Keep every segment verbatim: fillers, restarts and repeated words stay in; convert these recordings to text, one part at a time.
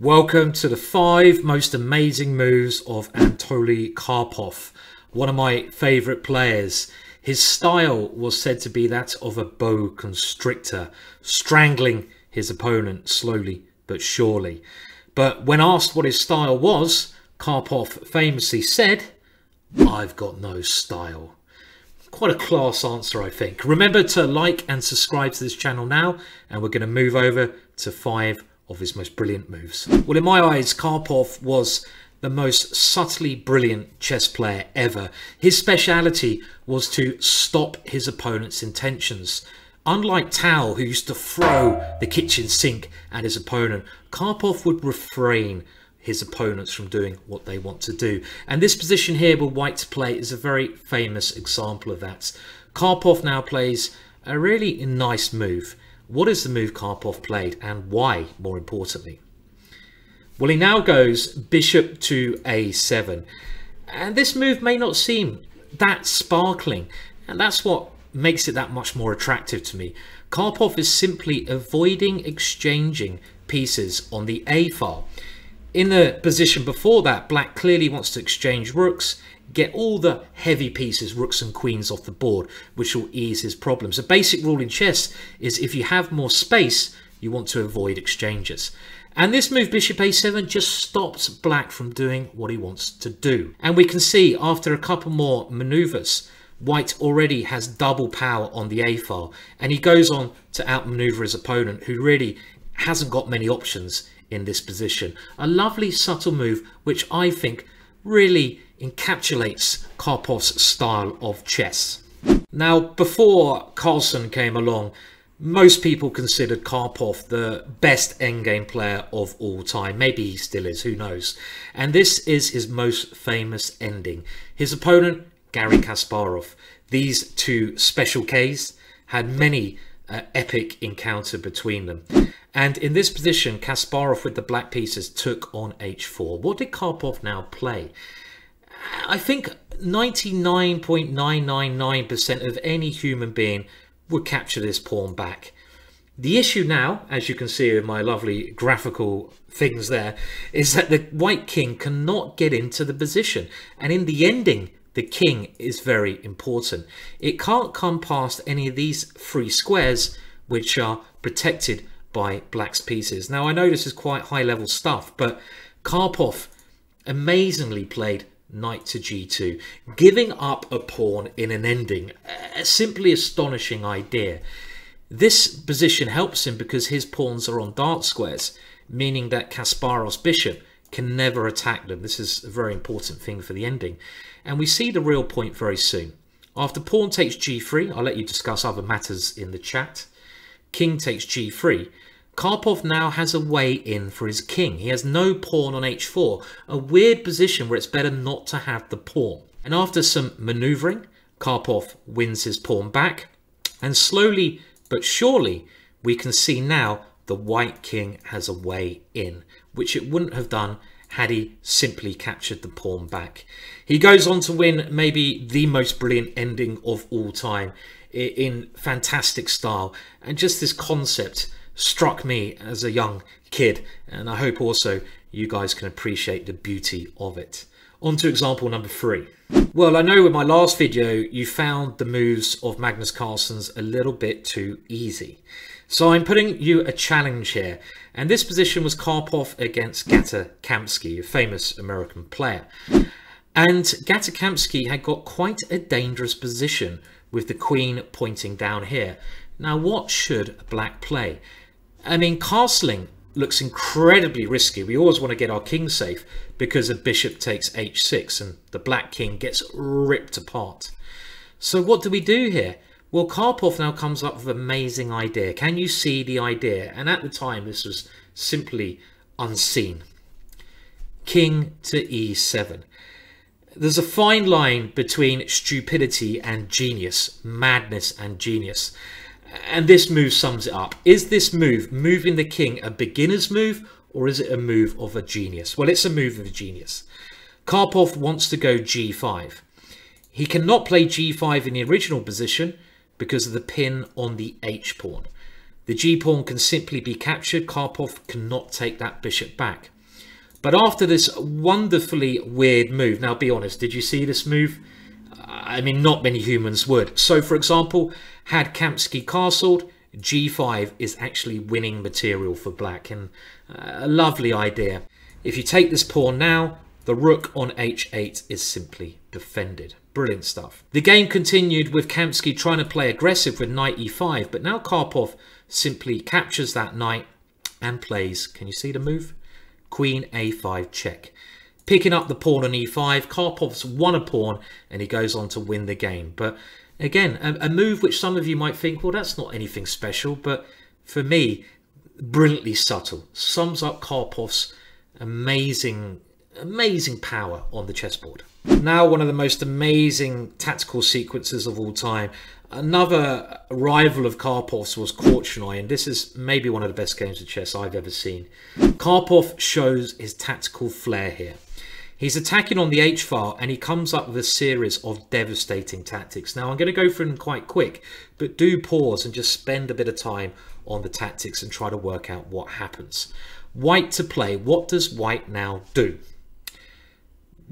Welcome to the five most amazing moves of Anatoly Karpov, one of my favourite players. His style was said to be that of a boa constrictor, strangling his opponent slowly but surely. But when asked what his style was, Karpov famously said, "I've got no style." Quite a class answer, I think. Remember to like and subscribe to this channel now, and we're going to move over to five of his most brilliant moves. Well, in my eyes, Karpov was the most subtly brilliant chess player ever. His speciality was to stop his opponent's intentions. Unlike Tal, who used to throw the kitchen sink at his opponent, Karpov would refrain his opponents from doing what they want to do. And this position here where white play is a very famous example of that. Karpov now plays a really nice move. What is the move Karpov played, and why, more importantly? Well, he now goes bishop to a seven. And this move may not seem that sparkling, and that's what makes it that much more attractive to me. Karpov is simply avoiding exchanging pieces on the A file. In the position before that, black clearly wants to exchange rooks, get all the heavy pieces, rooks and queens, off the board, which will ease his problems. A basic rule in chess is if you have more space, you want to avoid exchanges. And this move, bishop a seven, just stops black from doing what he wants to do. And we can see after a couple more maneuvers, white already has double power on the A file, and he goes on to outmaneuver his opponent, who really hasn't got many options in this position. A lovely subtle move which I think really encapsulates Karpov's style of chess. Now, before Carlsen came along, most people considered Karpov the best endgame player of all time. Maybe he still is, who knows. And this is his most famous ending. His opponent, Garry Kasparov. These two special Ks had many uh, epic encounter between them. And in this position, Kasparov with the black pieces took on h four. What did Karpov now play? I think ninety-nine point nine nine nine percent of any human being would capture this pawn back. The issue now, as you can see in my lovely graphical things there, is that the white king cannot get into the position. And in the ending, the king is very important. It can't come past any of these three squares, which are protected by black's pieces. Now, I know this is quite high level stuff, but Karpov amazingly played knight to g two, giving up a pawn in an ending. A simply astonishing idea. This position helps him because his pawns are on dark squares, meaning that Kasparov's bishop can never attack them. This is a very important thing for the ending. And we see the real point very soon. After pawn takes g three, I'll let you discuss other matters in the chat. King takes g three. Karpov now has a way in for his king. He has no pawn on h four, a weird position where it's better not to have the pawn. And after some manoeuvring, Karpov wins his pawn back. And slowly but surely, we can see now the white king has a way in, which it wouldn't have done had he simply captured the pawn back. He goes on to win maybe the most brilliant ending of all time in fantastic style. And just this concept struck me as a young kid, and I hope also you guys can appreciate the beauty of it. On to example number three. Well, I know in my last video you found the moves of Magnus Carlsen's a little bit too easy. So I'm putting you a challenge here, and this position was Karpov against Gata Kamsky, a famous American player. And Gata Kamsky had got quite a dangerous position with the queen pointing down here. Now, what should black play? I mean, castling looks incredibly risky. We always want to get our king safe because a bishop takes h six and the black king gets ripped apart. So what do we do here? Well, Karpov now comes up with an amazing idea. Can you see the idea? And at the time, this was simply unseen. King to e seven. There's a fine line between stupidity and genius, madness and genius. And this move sums it up. Is this move, moving the king, a beginner's move, or is it a move of a genius? Well, it's a move of a genius. Karpov wants to go g five. He cannot play g five in the original position because of the pin on the h pawn. The g-pawn can simply be captured. Karpov cannot take that bishop back. But after this wonderfully weird move, now be honest, did you see this move? I mean, not many humans would. So, for example, had Kamsky castled, g five is actually winning material for black, and a lovely idea. If you take this pawn now, the rook on h eight is simply defended. Brilliant stuff. The game continued with Kamsky trying to play aggressive with knight e five, but now Karpov simply captures that knight and plays, can you see the move? Queen a five check. Picking up the pawn on e five, Karpov's won a pawn and he goes on to win the game. But again, a, a move which some of you might think, well, that's not anything special, but for me, brilliantly subtle. Sums up Karpov's amazing, amazing power on the chessboard. Now, one of the most amazing tactical sequences of all time. Another rival of Karpov's was Korchnoi, and this is maybe one of the best games of chess I've ever seen. Karpov shows his tactical flair here. He's attacking on the h-file and he comes up with a series of devastating tactics. Now, I'm going to go through them quite quick, but do pause and just spend a bit of time on the tactics and try to work out what happens. White to play. What does white now do?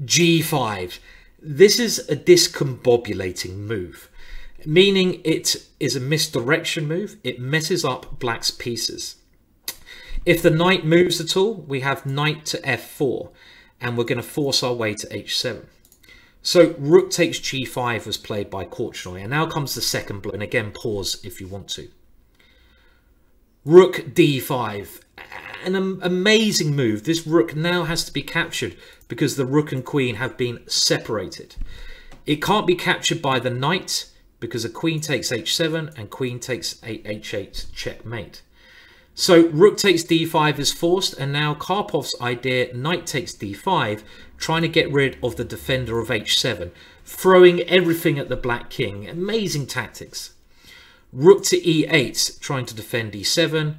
g five. This is a discombobulating move, meaning it is a misdirection move. It messes up black's pieces. If the knight moves at all, we have knight to f four, and we're going to force our way to h seven. So rook takes g five was played by Korchnoi, and now comes the second blow, and again pause if you want to. Rook d five, an amazing move. This rook now has to be captured because the rook and queen have been separated. It can't be captured by the knight, because a queen takes h seven and queen takes h eight checkmate. So rook takes d five is forced, and now Karpov's idea, knight takes d five, trying to get rid of the defender of h seven, throwing everything at the black king. Amazing tactics. Rook to e eight, trying to defend e seven,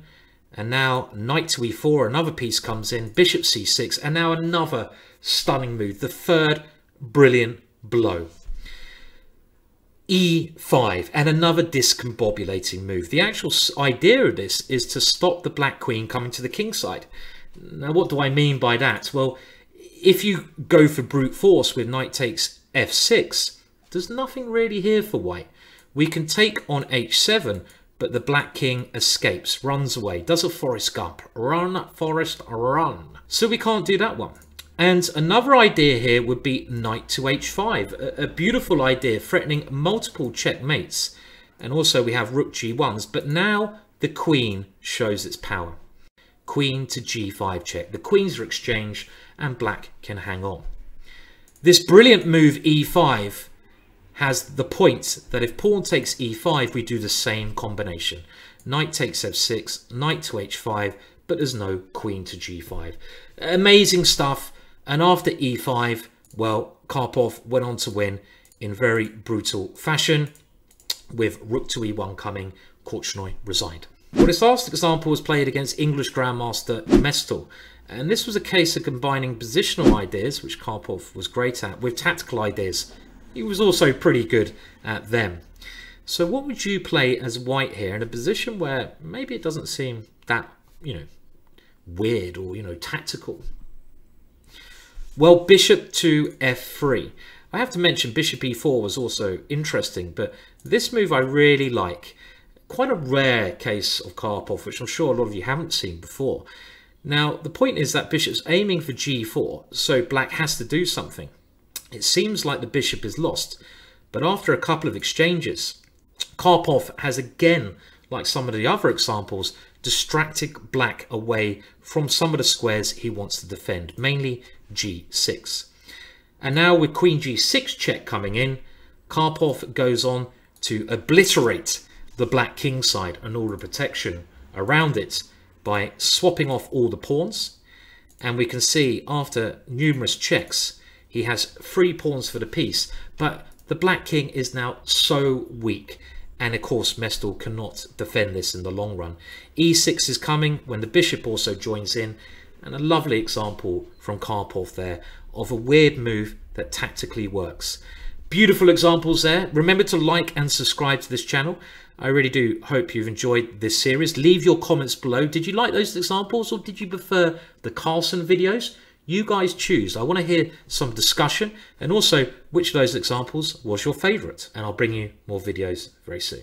and now knight to e four, another piece comes in, bishop c six, and now another stunning move, the third brilliant blow. e five, and another discombobulating move. The actual idea of this is to stop the black queen coming to the king's side. Now, what do I mean by that? Well, if you go for brute force with knight takes f six, there's nothing really here for white. We can take on h seven, but the black king escapes, runs away, does a Forrest Gump. Run, Forrest, run. So we can't do that one. And another idea here would be knight to h five, a, a beautiful idea threatening multiple checkmates. And also we have rook g ones, but now the queen shows its power. Queen to g five check. The queens are exchanged and black can hang on. This brilliant move e five has the point that if pawn takes e five, we do the same combination. Knight takes f six, knight to h five, but there's no queen to g five. Amazing stuff. And after e five, well, Karpov went on to win in very brutal fashion with rook to e one coming, Korchnoi resigned. Well, this last example was played against English Grandmaster Mestel. And this was a case of combining positional ideas, which Karpov was great at, with tactical ideas. He was also pretty good at them. So what would you play as white here in a position where maybe it doesn't seem that, you know, weird or, you know, tactical? Well, bishop to f three. I have to mention bishop e four was also interesting, but this move I really like. Quite a rare case of Karpov, which I'm sure a lot of you haven't seen before. Now, the point is that bishop's aiming for g four, so black has to do something. It seems like the bishop is lost, but after a couple of exchanges, Karpov has again, like some of the other examples, distracted black away from some of the squares he wants to defend, mainly g six. And now with queen g six check coming in, Karpov goes on to obliterate the black king side and all the protection around it by swapping off all the pawns. And we can see after numerous checks, he has three pawns for the piece, but the black king is now so weak. And of course, Mestel cannot defend this in the long run. e six is coming when the bishop also joins in. And a lovely example from Karpov there of a weird move that tactically works. Beautiful examples there. Remember to like and subscribe to this channel. I really do hope you've enjoyed this series. Leave your comments below. Did you like those examples, or did you prefer the Carlsen videos? You guys choose. I want to hear some discussion, and also which of those examples was your favourite. And I'll bring you more videos very soon.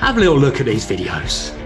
Have a little look at these videos.